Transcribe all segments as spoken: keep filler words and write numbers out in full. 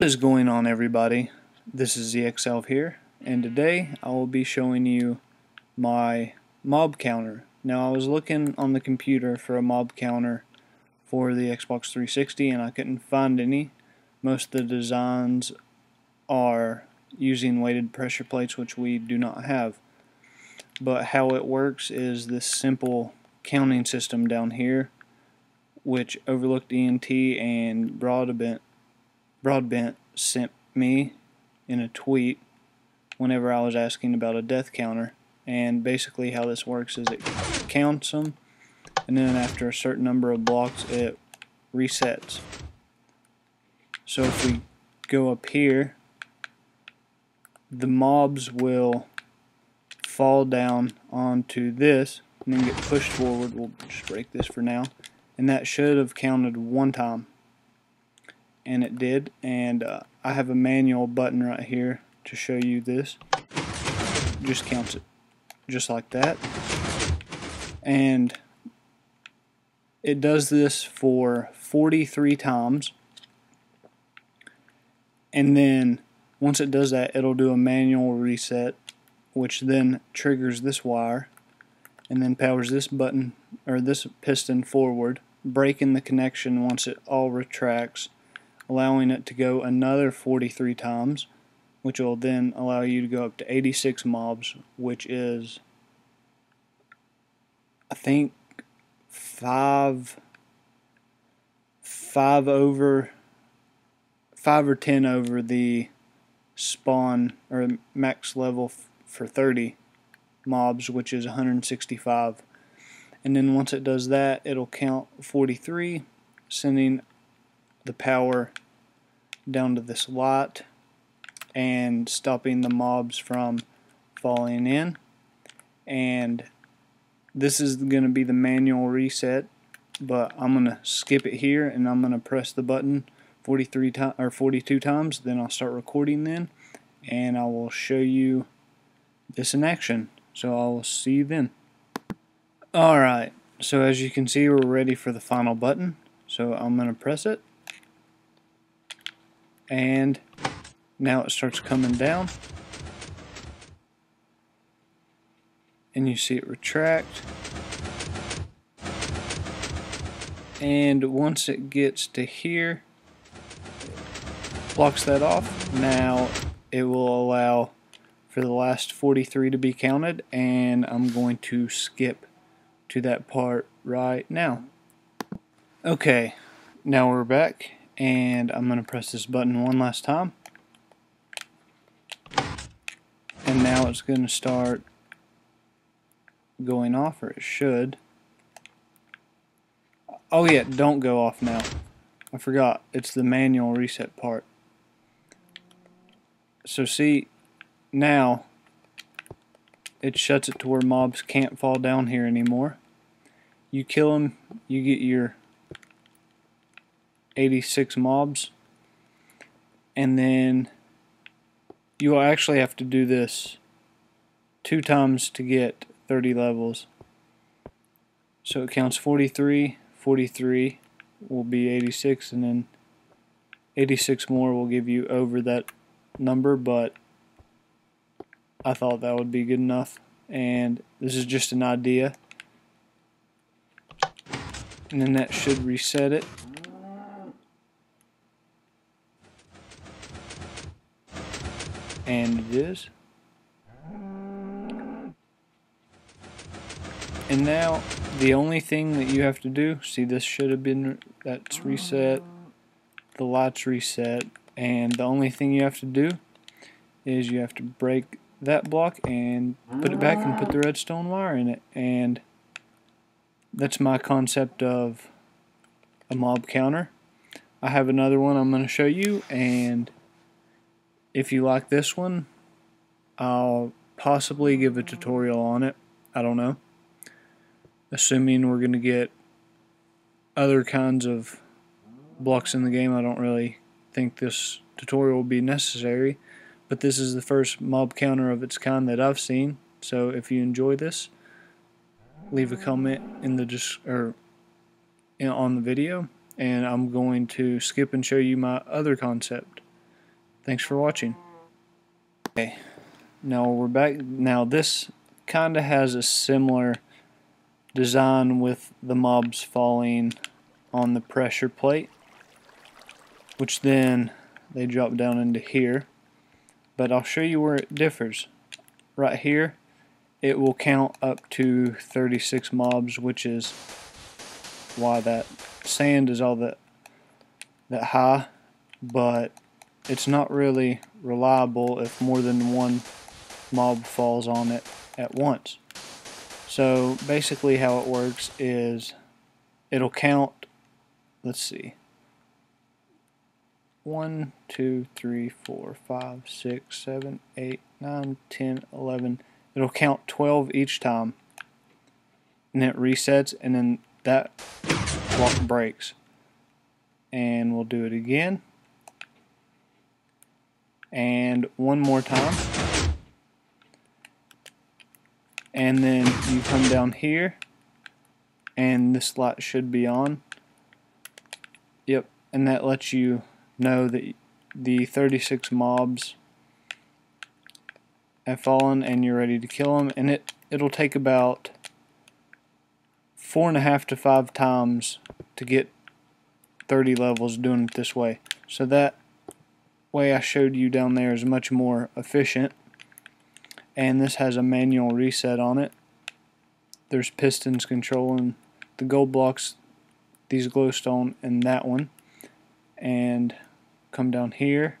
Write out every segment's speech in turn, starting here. What is going on, everybody? This is TheXSalv here, and today I will be showing you my mob counter. Now, I was looking on the computer for a mob counter for the Xbox three sixty and I couldn't find any. Most of the designs are using weighted pressure plates, which we do not have. But how it works is this simple counting system down here, which Overlooked E M T and Broadbent Broadbent sent me in a tweet whenever I was asking about a death counter. And basically how this works is it counts them, and then after a certain number of blocks it resets. So if we go up here, the mobs will fall down onto this and then get pushed forward. We'll just break this for now, and that should have counted one time. And it did, and uh, I have a manual button right here to show you this. Just counts it just like that, and it does this for forty-three times, and then once it does that it'll do a manual reset, which then triggers this wire and then powers this button or this piston forward, breaking the connection once it all retracts, allowing it to go another forty-three times, which will then allow you to go up to eighty-six mobs, which is, I think, five, five over, five or ten over the spawn or max level f for thirty mobs, which is one hundred sixty-five. And then once it does that, it'll count forty-three, sending the power down to this light and stopping the mobs from falling in. And this is going to be the manual reset, but I'm going to skip it here and I'm going to press the button forty-three times or forty-two times. Then I'll start recording then, and I will show you this in action. So I will see you then. Alright, so as you can see, we're ready for the final button. So I'm going to press it, and now it starts coming down, and you see it retract, and once it gets to here it blocks that off. Now it will allow for the last forty-three to be counted, and I'm going to skip to that part right now. Okay, now we're back, and I'm going to press this button one last time, and now it's going to start going off, or it should. Oh yeah, don't go off now. I forgot, it's the manual reset part. So see, now it shuts it to where mobs can't fall down here anymore. You kill them, you get your eighty-six mobs, and then you will actually have to do this two times to get thirty levels. So it counts forty-three, forty-three will be eighty-six, and then eighty-six more will give you over that number, but I thought that would be good enough, and this is just an idea. And then that should reset it. And it is. And now the only thing that you have to do, see, this should have been, that's reset, the lights reset, and the only thing you have to do is you have to break that block and put it back and put the redstone wire in it. And that's my concept of a mob counter. I have another one I'm going to show you, and if you like this one, I'll possibly give a tutorial on it. I don't know. Assuming we're going to get other kinds of blocks in the game, I don't really think this tutorial will be necessary. But this is the first mob counter of its kind that I've seen. So if you enjoy this, leave a comment in the or on the video, and I'm going to skip and show you my other concept. Thanks for watching. Okay, now we're back. Now this kinda has a similar design with the mobs falling on the pressure plate, which then they drop down into here, but I'll show you where it differs. Right here it will count up to thirty-six mobs, which is why that sand is all that that high, but it's not really reliable if more than one mob falls on it at once. So basically how it works is it'll count, let's see, one, two, three, four, five, six, seven, eight, nine, ten, eleven, it'll count twelve each time, and it resets, and then that block breaks. And we'll do it again, and one more time, and then you come down here and this light should be on. Yep, and that lets you know that the thirty-six mobs have fallen and you're ready to kill them, and it it'll take about four and a half to five times to get thirty levels doing it this way. So that way I showed you down there is much more efficient, and this has a manual reset on it. There's pistons controlling the gold blocks, these glowstone, and that one. And come down here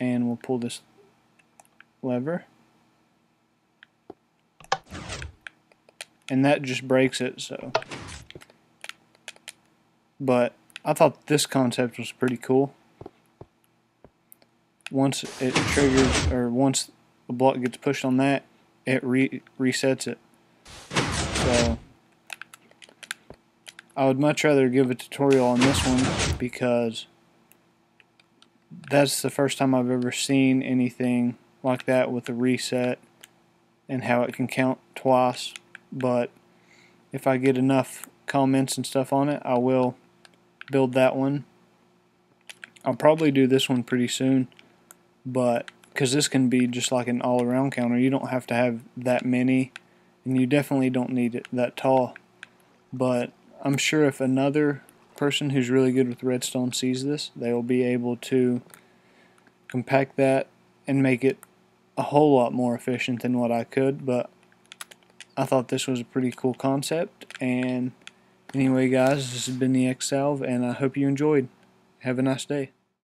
and we'll pull this lever, and that just breaks it. So, but I thought this concept was pretty cool. Once it triggers, or once the block gets pushed on that, it re resets it. So I would much rather give a tutorial on this one, because that's the first time I've ever seen anything like that with a reset and how it can count twice. But if I get enough comments and stuff on it, I will build that one. I'll probably do this one pretty soon, but because this can be just like an all-around counter, you don't have to have that many, and you definitely don't need it that tall. But I'm sure if another person who's really good with redstone sees this, they will be able to compact that and make it a whole lot more efficient than what I could. But I thought this was a pretty cool concept. And anyway guys, this has been the TheXSalv, and I hope you enjoyed. Have a nice day.